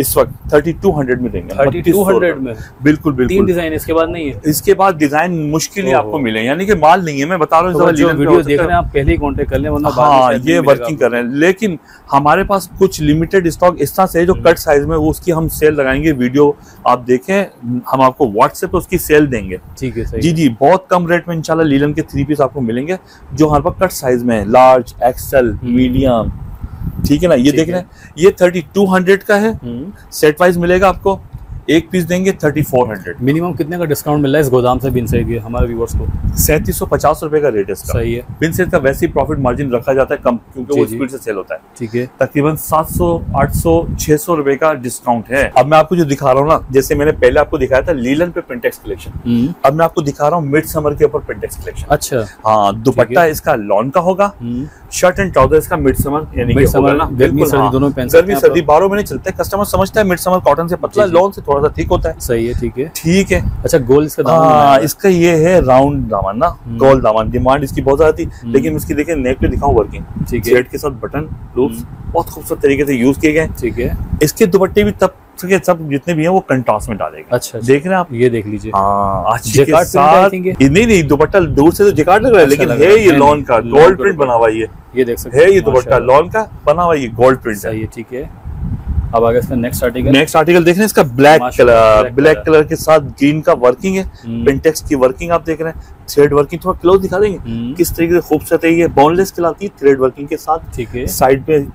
इस वक्त थर्टी टू हंड्रेड में देंगे, थर्टी टू हंड्रेड में, बिल्कुल बिल्कुल, तीन डिजाइन, इसके बाद नहीं है, इसके बाद डिजाइन मुश्किल ही आपको मिले, यानी कि माल नहीं है, मैं बता रहा हूँ, वीडियो देख रहे हैं आप पहले ही कांटेक्ट कर लें, वरना हाँ ये वर्किंग कर रहे हैं, लेकिन हमारे पास कुछ लिमिटेड स्टॉक इस तरह से जो कट साइज में, उसकी हम सेल लगाएंगे, वीडियो आप देखें, हम आपको व्हाट्सएप पे उसकी सेल देंगे, ठीक है जी जी, बहुत कम रेट में इंशाल्लाह लीलन के थ्री पीस आपको मिलेंगे जो हमारे पास कट साइज में है, लार्ज, एक्सेल, मीडियम, ठीक है ना, ये देख रहे हैं, ये थर्टी टू हंड्रेड का है, सेट वाइज मिलेगा आपको, एक पीस देंगे थर्टी फोर हंड्रेड। मिनिमम कितने का डिस्काउंट मिल रहा है इस गोदाम से बिन सैयद हमारे व्यूअर्स को? सैंतीस सौ पचास रुपए का रेट है इसका, सही है, बिन सैयद का वैसे ही प्रॉफिट मार्जिन रखा जाता है कम, क्योंकि वो स्पीड से सेल होता है, ठीक है, तकरीबन सात सौ आठ सौ छह सौ रुपए का डिस्काउंट है। अब मैं आपको जो दिखा रहा हूँ ना, जैसे मैंने पहले आपको दिखाया था लीलन पे पिनटेक्स कलेक्शन, अब मैं आपको दिखा रहा हूँ मिड समर के ऊपर पिनटेक्स कलेक्शन। अच्छा हाँ, दुपट्टा इसका लॉन का होगा, शर्ट एंड ट्राउजर इसका मिड समर, यानी कि गर्मी सर्दी बारह महीने चलते हैं, कस्टमर समझता है मिड समर कॉटन से पतला, लॉन से थोड़ा सा ठीक होता है, सही है, ठीक है ठीक है। अच्छा गोल इसका दामन, इसका ये है राउंड दामन ना, गोल दामन, डिमांड इसकी बहुत ज्यादा थी, लेकिन इसकी देखिए नेक पे दिखाऊं वर्किंग, ठीक है, थ्रेड के साथ बटन लूप्स बहुत खूबसूरत तरीके से यूज किए गए, ठीक है, इसके दुपट्टे भी तब के सब जितने भी हैं वो कंट्रास्ट में डालेगा। अच्छा देख रहे हैं आप, ये देख लीजिए, नहीं नहीं दुपट्टा दूर से तो जैकार्ड लग रहा है, लेकिन है ये लॉन का गोल्ड प्रिंट बना हुआ, ये ये देख सकते हैं, ये दुपट्टा लॉन का बना हुआ, ये गोल्ड प्रिंट है, ठीक है। अब आगे इसका नेक्स्ट आर्टिकल, नेक्स्ट आर्टिकल देख रहे हैं, इसका ब्लैक कलर, ब्लैक कलर के साथ ग्रीन का वर्किंग है, पिनटेक्स की वर्किंग आप देख रहे हैं, थ्रेड वर्किंग थोड़ा क्लोज दिखा देंगे किस तरीके से खूबसूरत है, ये बोनलेस खिलाती है थ्रेड वर्किंग के साथ, ठीक है, साइड पे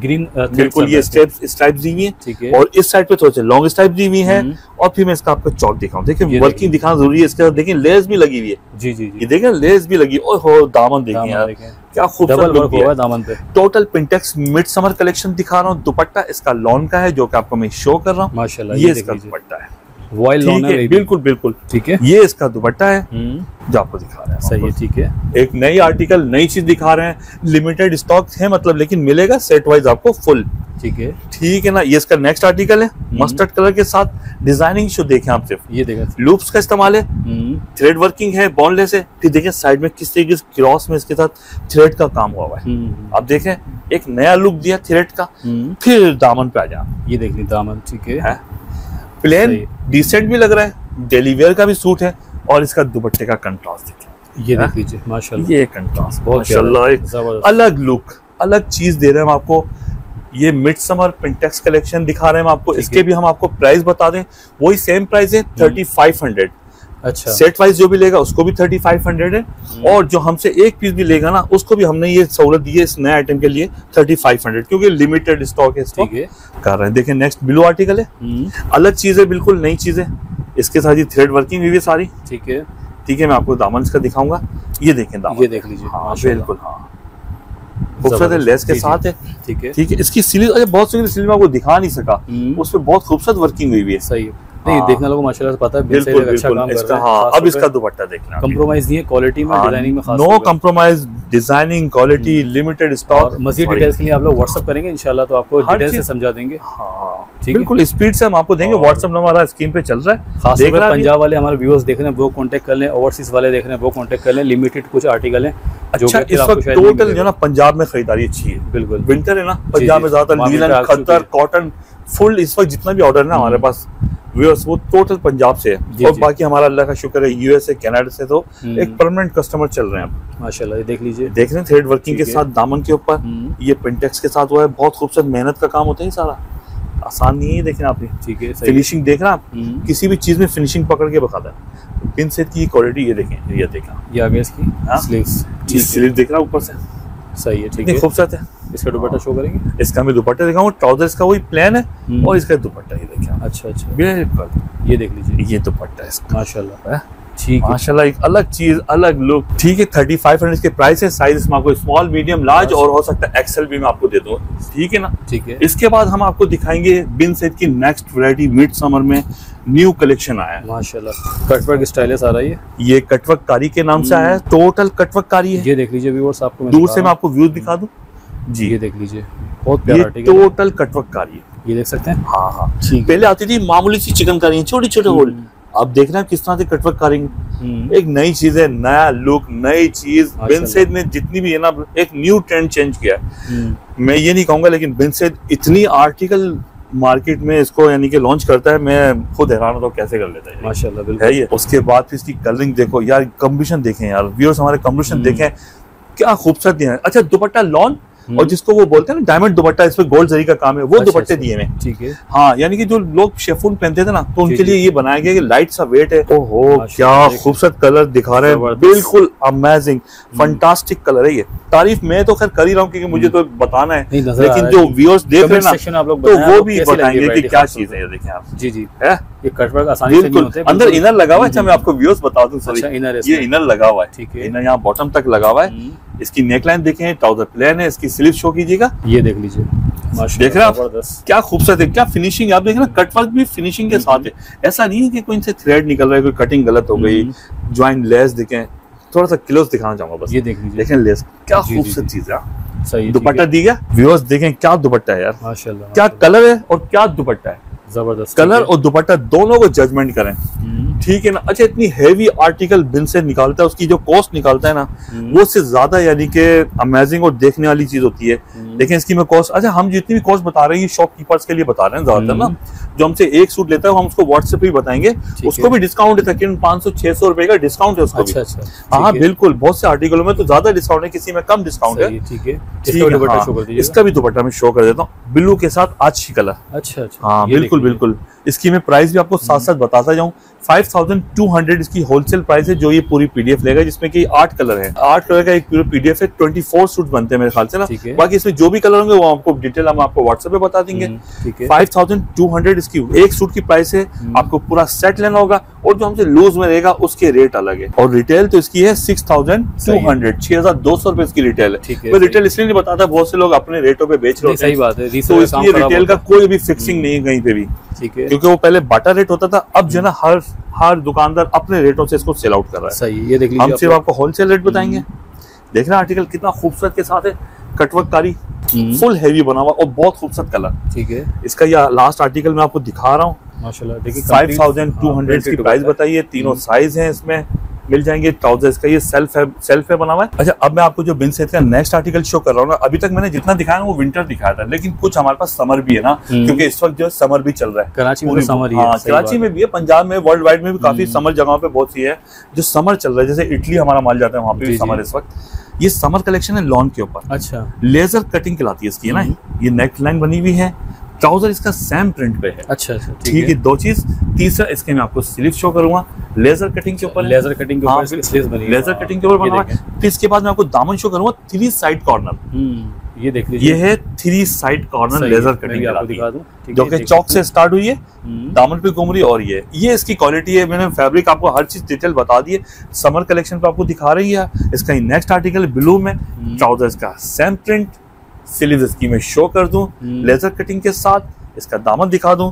ग्रीन बिल्कुल ये स्ट्राइप्स स्ट्राइप्स दी हुई है, ठीक है, और इस साइड पे थोड़े लॉन्ग स्ट्राइप दी हुई है, और फिर मैं इसका आपको चौक दिखाऊं, देखिए वर्किंग दिखाना जरूरी है, इसके साथ देखिए लेस भी लगी हुई है, जी जी जी, देखिए लेस भी लगी, और हो दामन देखिए यार क्या खूबसूरत वर्क हुआ है दामन पे। Total pintex mid summer collection दिखा रहा हूँ, दुपट्टा इसका लॉन का है जो की आपको मैं शो कर रहा हूँ, माशाल्लाह ये इसका दुपट्टा है, रॉयल लॉन है, बिल्कुल बिल्कुल ठीक है। ये इसका दुपट्टा है जो आपको दिखा रहे हैं, सही है ठीक है। एक नई आर्टिकल नई चीज दिखा रहे हैं, लिमिटेड स्टॉक है मतलब, लेकिन मिलेगा सेट वाइज आपको फुल ठीक है ठीक है ना। ये इसका नेक्स्ट आर्टिकल है मस्टर्ड कलर के साथ, डिजाइनिंग शो देखें आप सिर्फ, ये देखा लूप्स का इस्तेमाल है, थ्रेड वर्किंग है, बॉन्डलेस है। फिर देखें साइड में किस तरीके से क्रॉस में इसके साथ थ्रेड का काम हुआ है, आप देखें एक नया लुक दिया थ्रेड का। फिर दामन पे आ जाए, ये देख ली दामन ठीक है, प्लेन डिसेंट भी लग रहा है, डेली वेयर का भी सूट है। और इसका दुपट्टे का कंट्रास्ट देखिए, ये देख लीजिए माशाल्लाह, ये कंट्रास्ट बहुत अलग लुक, अलग चीज दे रहे हैं हम आपको। ये मिड समर पिंटेक्स कलेक्शन दिखा रहे हैं हम आपको। इसके भी हम आपको प्राइस बता दें, वही सेम प्राइस है थर्टी फाइव हंड्रेड। अच्छा, सेट वाइज जो भी लेगा उसको भी थर्टी फाइव हंड्रेड है, और जो हमसे एक पीस भी लेगा ना उसको भी हमने ये सहूलत दी है इस नए आइटम के लिए थर्टी फाइव हंड्रेड, क्योंकि लिमिटेड स्टॉक है। ठीक है कर रहे हैं, देखें नेक्स्ट ब्लू आर्टिकल है, अलग चीज है, बिल्कुल नई चीज है। इसके साथ ही थ्रेड वर्किंग भी है सारी ठीक है ठीक है। मैं आपको दामन इसका दिखाऊंगा, ये देखें दामन, ये देख लीजिए हाँ बिल्कुल हाँ खूबसूरत है, लेस के साथ है ठीक है ठीक है। इसकी सिली अरे बहुत सी सिली में आपको दिखा नहीं सका, उस पर बहुत खूबसूरत वर्किंग हुई है, सही है नहीं देखने लोगों माशाल्लाह से पता है बिल्कुल अच्छा काम कर रहा है। अब इसका दुपट्टा देखना, कंप्रोमाइज नहीं है क्वालिटी में, डिजाइनिंग में खास no compromise, designing quality limited stock. मजीद डिटेल्स के लिए आप लोग व्हाट्सएप करेंगे इंशाल्लाह, तो आपको डिटेल से समझा देंगे ठीक है, बिल्कुल स्पीड से हम आपको देंगे। व्हाट्सएप नंबर हमारा स्क्रीन पे चल रहा है, खास कर पंजाब वाले हमारे व्यूअर्स देख रहे हैं वो कांटेक्ट कर लें, ओवरसीज वाले देख रहे हैं वो कांटेक्ट कर लें। लिमिटेड कुछ आर्टिकल है, अच्छा इस वक्त टोटल जो ना पंजाब में खरीदारी अच्छी है, बिल्कुल विंटर है ना पंजाब में, ज्यादातर लीलन खद्दर कॉटन फुल इस वक्त जितना भी ऑर्डर है ना हमारे पास व्यूअर्स वो टोटल पंजाब से है। और बाकी हमारा अल्लाह का शुक्र है यूएसए कनाडा से तो एक परमानेंट कस्टमर चल रहे हैं माशाल्लाह। ये देख लीजिए, देख रहे हैं थ्रेड वर्किंग के साथ दामन के ऊपर, ये पिंटेक्स के साथ हुआ है, बहुत खूबसूरत मेहनत का काम होता है, सारा आसान नहीं है। देखना आपने ठीक है, फिनिशिंग देखना आप, किसी भी चीज में फिनिशिंग पकड़ के बखाता है बिनसेट की क्वालिटी। ये देखें, ये देखना ये आगे इसकी स्लीव्स, स्लीव देख रहा ऊपर से, सही है ठीक है खूबसूरत है। इसका दुपट्टा शो करेंगे, इसका मैं दुपट्टा दिखाऊंगा, ट्राउजर्स का वही प्लान है और इसका दुपट्टा ये देखिए अच्छा अच्छा बिल्कुल। ये देख लीजिए ये दुपट्टा है माशाल्लाह है ठीक है, माशाल्लाह एक अलग चीज अलग लुक ठीक है। थर्टी फाइव हंड्रेड के प्राइस है, साइज में आपको स्मॉल मीडियम लार्ज और हो सकता है एक्सेल भी मैं आपको दे दूँ ठीक है ना ठीक है। इसके बाद हम आपको दिखाएंगे बिनसेट की नेक्स्ट वैरायटी, मिड समर में न्यू कलेक्शन आया माशाल्लाह, कटवर्क स्टाइल है सारा। ये ये कटवर्क कारी के नाम से आया है, टोटल कटवर्क कारी है। ये देख लीजिए व्यूअर्स, आपको दूर से मैं आपको व्यूज दिखा दूँ जी, ये देख लीजिए बहुत प्यारा आर्टिकल, टोटल कटवकारी ये देख सकते हैं हाँ हाँ। पहले आती थी मामूली सी चिकनकारी, छोटे छोटे होल, अब देख रहे हैं किस तरह से कटवकारी, एक नई चीज है, नया लुक नई चीज। बिनसेद ने जितनी भी है ना एक न्यू ट्रेंड चेंज किया है, मैं ये नहीं कहूंगा लेकिन बिनसेद इतनी आर्टिकल मार्केट में इसको यानी कि लॉन्च करता है, मैं खुद हैरान होता हूँ कैसे कर लेता है माशाल्लाह बिल्कुल है ये। उसके बाद फिर इसकी कलरिंग देखो यार, कम्बिनेशन देखें यार व्यूअर्स, हमारे कम्बिनेशन देखें क्या खूबसूरत है। अच्छा दुपट्टा लॉन और जिसको वो बोलते हैं ना डायमंड दुपट्टा, इस पे गोल्ड जरी का काम है, वो अच्छा दुपट्टे दिए हैं ठीक है हाँ। यानी कि जो लोग शेफून पहनते थे ना तो उनके लिए ये बनाया गया कि लाइट सा वेट है। ओहो क्या खूबसूरत कलर दिखा रहे हैं, बिल्कुल अमेजिंग फंटास्टिक कलर है ये। तारीफ मैं तो खैर कर ही रहा हूँ क्योंकि मुझे तो बताना है, लेकिन जो व्यूअर्स देख रहे ना तो वो भी बताएंगे कि क्या चीज है। देखें आप जी जी है, ये कटवर्क आसानी से नहीं होते, अंदर इनर लगा हुआ है। अच्छा मैं आपको व्यूअर्स बता दूं सॉरी, ये इनर लगा हुआ है ठीक है, इनर यहाँ बॉटम तक लगा हुआ है। इसकी नेकलाइन देखें, ट्राउजर प्लेन है, इसकी स्लीव शो कीजिएगा, ये देख लीजिए देख रहे हैं क्या खूबसूरत है, क्या फिनिशिंग आप देख रहे हैं। कटवर्क भी फिनिशिंग के साथ है, ऐसा नहीं है कि कोई इनसे थ्रेड निकल रहा है, कोई कटिंग गलत हो गई। ज्वाइंट लेस देखें, थोड़ा सा क्लोज दिखाना चाहूंगा बस, ये देख लीजिए देखें लेस क्या खूबसूरत चीज है, सही दुपट्टा दी गया। व्यूअर्स देखें क्या दुपट्टा है यार माशाल्लाह, क्या कलर है और क्या दुपट्टा है, जबरदस्त कलर और दुपट्टा दोनों को जजमेंट करें ठीक है ना। अच्छा इतनी हैवी आर्टिकल बिनसेट निकालता है, उसकी जो कॉस्ट निकालता है ना वो उससे ज्यादा यानी कि अमेजिंग और देखने वाली चीज होती है। लेकिन इसकी मैं कॉस्ट, अच्छा हम जितनी भी कॉस्ट बता रहे हैं शॉपकीपर्स के लिए बता रहे हैं ज्यादातर ना, जो हमसे एक सूट लेता है हम उसको व्हाट्सएप पे बताएंगे, उसको भी डिस्काउंट है तकरीबन पाँच सौ छह सौ रुपए का डिस्काउंट है उसको हाँ बिल्कुल। बहुत से आर्टिकलों में तो ज्यादा डिस्काउंट है, किसी में कम डिस्काउंट है ठीक है। इसका भी दुपट्टा मैं शो कर देता हूँ, ब्लू के साथ आछी कलर अच्छा अच्छा हाँ बिल्कुल बिल्कुल। इसकी मैं प्राइस भी आपको साथ साथ बताता जाऊँ, फाइव थाउजेंड टू हंड्रेड इसकी होलसेल प्राइस है। जो ये पूरी पीडीएफ लेगा जिसमें कि आठ कलर है, आठ कलर का एक पूरा पीडीएफ है, चौबीस सूट बनते हैं मेरे ख्याल से ना, बाकी इसमें जो जो भी कलर होंगे वो आपको डिटेल हम आपको व्हाट्सएप पे बता देंगे। फाइव थाउजेंड टू हंड्रेड इसकी एक सूट की प्राइस है। आपको पूरा सेट लेना होगा और जो हमसे लूज में रहेगा उसके रेट अलग है। और रिटेल तो इसकी है सिक्स थाउजेंड टू हंड्रेड छह हजार दो सौ रुपए इसकी रिटेल है। मैं रिटेल इसलिए नहीं बताता, बहुत से लोग अपने रेटों पे बेच रहे हैं। सही बात है, तो इसलिए रिटेल का कोई भी फिक्सिंग नहीं है कहीं पे भी, ठीक है, क्योंकि वो पहले बाटा रेट होता था। अब जो ना हर हर दुकानदार अपने रेटों से इसको सेल आउट कर रहा है। सही, ये देख लीजिए, हम सिर्फ आपको होलसेल रेट बताएंगे। देखना आर्टिकल कितना खूबसूरत के साथ है, कटवकारी फुल हैवी बना हुआ और बहुत खूबसूरत कलर, ठीक है। इसका यह लास्ट आर्टिकल मैं आपको दिखा रहा हूँ, माशाल्लाह। देखिए फाइव थाउजेंड टू हंड्रेड की प्राइस बताइए, तीनों साइज हैं इसमें मिल जाएंगे। ट्राउजर्स का ये सेल्फ है, सेल्फ है बना हुआ है। अच्छा, अब मैं आपको जो बिनसेट का नेक्स्ट आर्टिकल शो कर रहा हूँ ना, अभी तक मैंने जितना दिखाया वो विंटर दिखाया था, लेकिन कुछ हमारे पास समर भी है ना, क्योंकि इस वक्त जो समर भी चल रहा है। कराची में समर ही है, कराची में भी है, पंजाब में, वर्ल्ड वाइड में भी काफी समर जगहों पे बहुत सी है जो समर चल रहा है। जैसे इटली हमारा माल जाता है, वहाँ पे भी समर इस वक्त। ये समर कलेक्शन है लॉन के ऊपर। अच्छा, लेजर कटिंग कहलाती है इसकी ना, ये नेक लाइन बनी हुई है। ट्राउजर इसका सेम प्रिंट पे है। अच्छा अच्छा, ठीक है, दो चीज। तीसरा इसके मैं आपको स्लीव शो करूंगा, लेजर कटिंग के ऊपर, लेजर कटिंग के ऊपर स्लीव्स बनी है, लेजर कटिंग के ऊपर बना है। फिर इसके बाद मैं आपको दामन शो करूंगा, थ्री साइड कॉर्नर, ये देख लीजिए, ये है three side corner laser cutting आपको दिखा दूं, जो कि चौक से स्टार्ट हुई है, दामन पे घूम रही है। और ये ये इसकी क्वालिटी है। मैंने फैब्रिक आपको हर चीज डिटेल बता दी है, समर कलेक्शन पे आपको दिखा रही है। इसका नेक्स्ट आर्टिकल ब्लू में, ट्राउजर्स का सेम प्रिंट, स्लीव्स इसकी में शो कर दूं लेजर कटिंग के साथ, इसका दामन दिखा दूं,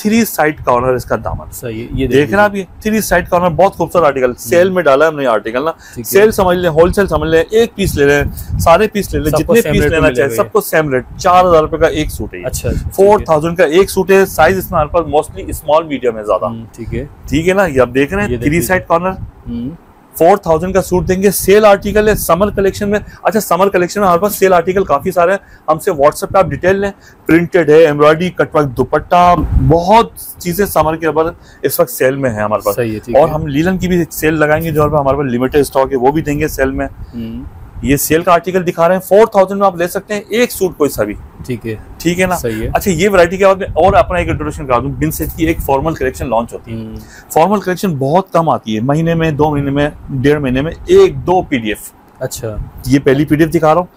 थ्री साइड कॉर्नर इसका दामन। सही है, ये देखना आप, ये थ्री साइड कॉर्नर बहुत खूबसूरत आर्टिकल सेल में डाला है हमने। आर्टिकल ना सेल समझ लें, होलसेल समझ लें, एक पीस ले लें, सारे पीस ले लें, जितने पीस लेना चाहिए सबको सेम रेट। चार हजार रुपए का एक सूट है। अच्छा, फोर थाउजेंड का एक सूट है। साइज इसमें हमारे पास मोस्टली स्मॉल मीडियम है ज्यादा, ठीक है, ठीक है ना। ये आप देख रहे हैं three side corner, four thousand का सूट देंगे। सेल आर्टिकल है समर कलेक्शन में। अच्छा, समर कलेक्शन में हमारे पास सेल आर्टिकल काफी सारे हैं। हमसे व्हाट्सएप पे आप डिटेल लें। प्रिंटेड है, एम्ब्रॉयडरी, कटवर्क दुपट्टा, बहुत चीजें समर के ऊपर इस वक्त सेल में है हमारे पास। सही है, ठीक है। और हम लीलन की भी सेल लगाएंगे, जो हमारे पास लिमिटेड स्टॉक है, वो भी देंगे सेल में। ये सेल का आर्टिकल दिखा रहे हैं। फोर थाउजेंड में आप ले सकते हैं एक सूट कोई सा भी, ठीक है, ठीक है ना। सही है। अच्छा, ये वैरायटी के बाद में और अपना एक इंट्रोडक्शन करा दूं। बिनसेट की एक फॉर्मल कलेक्शन लॉन्च होती है। फॉर्मल कलेक्शन बहुत कम आती है, महीने में, दो महीने में, डेढ़ महीने में एक दो पीडीएफ। अच्छा, ये पहली पीडीएफ दिखा रहा हूँ,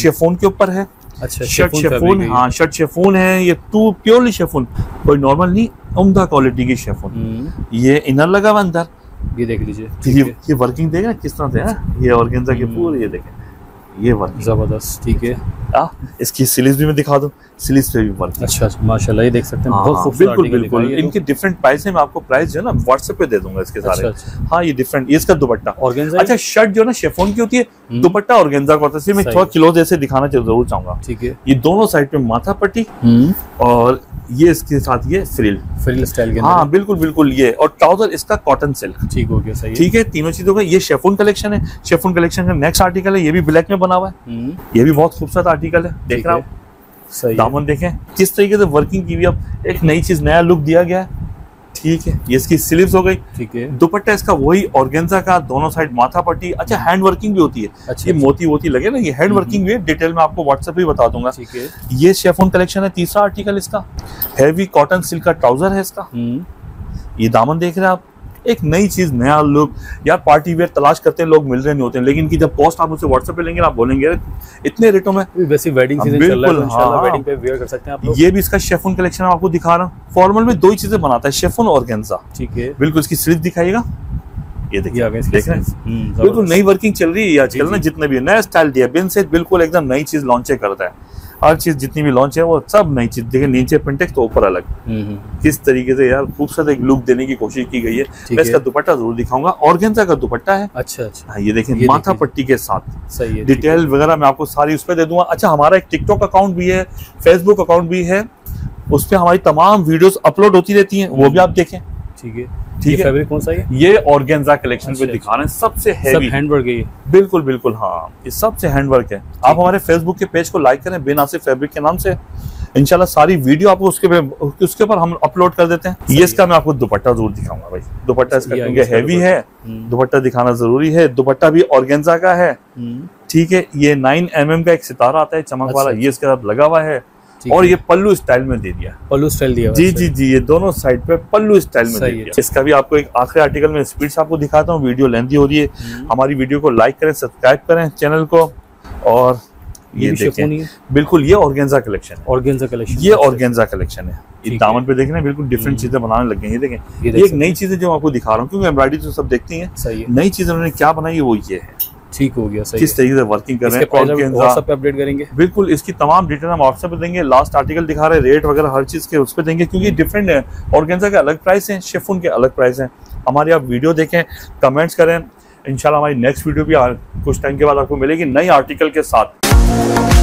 शेफोन के ऊपर है। अच्छा, शर्ट शेफोन, हाँ शर्ट शेफोन है ये, टू प्योरली शेफोन, कोई नॉर्मल नहीं, उम्दा क्वालिटी की शेफोन। ये इनर लगा हुआ अंदर, ये देख लीजिए, ये ये वर्किंग देखें किस तरह से है, ये ऑर्गेन्जा के पूरे, ये देखें ये वर्क जबरदस्त, ठीक है। आ, इसकी स्लीव्स भी मैं दिखा दूं, स्लीव्स पे भी वर्क। अच्छा, माशाल्लाह, ये देख सकते हैं, बहुत खूबसूरत। बिल्कुल बिल्कुल, इनके डिफरेंट प्राइस है। मैं आपको प्राइस जो है ना व्हाट्सएप पे दे दूंगा इसके सारे। हाँ, ये डिफरेंट, इसका दुपट्टा ऑर्गेन्जा। अच्छा, शर्ट जो है ना शेफोन की होती है, दुपट्टा ऑर्गेन्जा का होता है। मैं थोड़ा क्लोज ऐसे दिखाना जरूर चाहूंगा, ठीक है। ये दोनों साइड पे माथा पट्टी और ये इसके साथ ये फ्रिल फ्रिल स्टाइल के। हाँ बिल्कुल बिल्कुल, ये। और ट्राउजर इसका कॉटन सिल्क, ठीक हो गया। सही, ठीक है, तीनों चीजों का ये शेफोन कलेक्शन है। शेफोन कलेक्शन का नेक्स्ट आर्टिकल है, ये भी ब्लैक में बना हुआ है। ये भी बहुत खूबसूरत आर्टिकल है, देख रहे आप। सही, दामन देखें किस तरीके से वर्किंग की हुई, अब एक नई चीज, नया लुक दिया गया है, ठीक है। ये इसकी स्लीव्स हो गई, ठीक है। दुपट्टा इसका वही ऑर्गेन्जा का, दोनों साइड माथा पट्टी। अच्छा, हैंड वर्किंग भी होती है। अच्छा, ये मोती वोती लगे ना, ये हैंड वर्किंग भी है। डिटेल में आपको व्हाट्सएप भी बता दूंगा, ठीक है। ये शेफोन कलेक्शन है, तीसरा आर्टिकल इसका हैवी कॉटन सिल्क का ट्राउजर है इसका। ये दामन देख रहे हैं आप, एक नई चीज, नया लुक। यार पार्टी वेयर तलाश करते हैं लोग, मिल रहे नहीं होते हैं, लेकिन इनकी जब पोस्ट आप उसे व्हाट्सएप पे लेंगे आप बोलेंगे इतने रेटों में। वैसे वेडिंग सीजन चल रहा है, इंशाल्लाह वेडिंग पे वेयर कर सकते हैं आप लोग। ये भी इसका शेफोन कलेक्शन आपको दिखा रहा हूँ। फॉर्मल में दो ही चीजें बनाता है, शेफोन ऑर्गेन्जा, ठीक है। बिल्कुल, इसकी स्लिप दिखाइएगा, ये देखिए, देख रहे हैं, बिल्कुल नई वर्किंग चल रही है आजकल ना, जितने भी नया स्टाइल दिया बिनसेट, बिल्कुल एकदम नई चीज लॉन्च करता है। हर चीज जितनी भी लॉन्च है वो सब नई चीज, देखिए नीचे प्रिंटेक्स तो ऊपर अलग, किस तरीके से यार खूबसूरत एक लुक देने की कोशिश की गई है। मैं इसका दुपट्टा जरूर दिखाऊंगा, ऑर्गेन्जा का दुपट्टा है। अच्छा अच्छा, ये देखें माथा पट्टी के साथ। सही है, डिटेल वगैरह मैं आपको सारी उस पर दे दूंगा। अच्छा, हमारा एक टिकटॉक अकाउंट भी है, फेसबुक अकाउंट भी है, उस पर हमारी तमाम वीडियोस अपलोड होती रहती है, वो भी आप देखें, ठीक है, ठीक है। फैब्रिक कौन सा है? ये ऑर्गेन्जा कलेक्शन पे दिखा रहे हैं, सबसे हैवी हैंडवर्क है। बिल्कुल बिल्कुल, हाँ ये सबसे हैंडवर्क है। आप हमारे फेसबुक के पेज को लाइक करें, बिन आसिफ फैब्रिक के नाम से, इंशाल्लाह सारी वीडियो आपको उसके पे, उसके ऊपर हम अपलोड कर देते हैं। ये इसका मैं आपको दुपट्टा जरूर दिखाऊंगा भाई, दुपट्टा इसका क्योंकि हैवी है, दुपट्टा दिखाना जरूरी है। दुपट्टा भी ऑर्गेन्जा का है, ठीक है। ये नाइन एम एम का एक सितारा आता है चमक वाला, ये इसके साथ लगा हुआ है। और ये पल्लू स्टाइल में दे दिया, पल्लू स्टाइल दिया जी जी जी, ये दोनों साइड पे पल्लू स्टाइल में दे दिया। इसका भी आपको एक आखिरी आर्टिकल में स्पीड से आपको दिखाता हूँ, वीडियो लेंथी हो रही है। हमारी वीडियो को लाइक करें, सब्सक्राइब करें चैनल को। और ये देखें, बिल्कुल ये ऑर्गेन्जा कलेक्शन, ऑर्गेन्जा कलेक्शन, ये ऑर्गेन्जा कलेक्शन है। ये दामन पे देखना बिल्कुल डिफरेंट चीजें बनाने लग गई हैं। देखें ये एक नई चीजें जो आपको दिखा रहा हूँ, क्योंकि एम्ब्रॉयडरी तो सब देखती हैं, नई चीजें उन्होंने क्या बनाई है वो ये है। ठीक हो गया, सही किस तरीके से वर्किंग कर रहे हैं, व्हाट्सएप पे अपडेट करेंगे, बिल्कुल इसकी तमाम डिटेल हम व्हाट्सएप पे देंगे। लास्ट आर्टिकल दिखा रहे हैं, रेट वगैरह हर चीज के उस पे देंगे, क्योंकि डिफरेंट है। ऑर्गेन्जा के अलग प्राइस हैं, शिफॉन के अलग प्राइस हैं। हमारी आप वीडियो देखें, कमेंट्स करें, इंशाल्लाह हमारी नेक्स्ट वीडियो भी कुछ टाइम के बाद आपको मिलेगी नई आर्टिकल के साथ।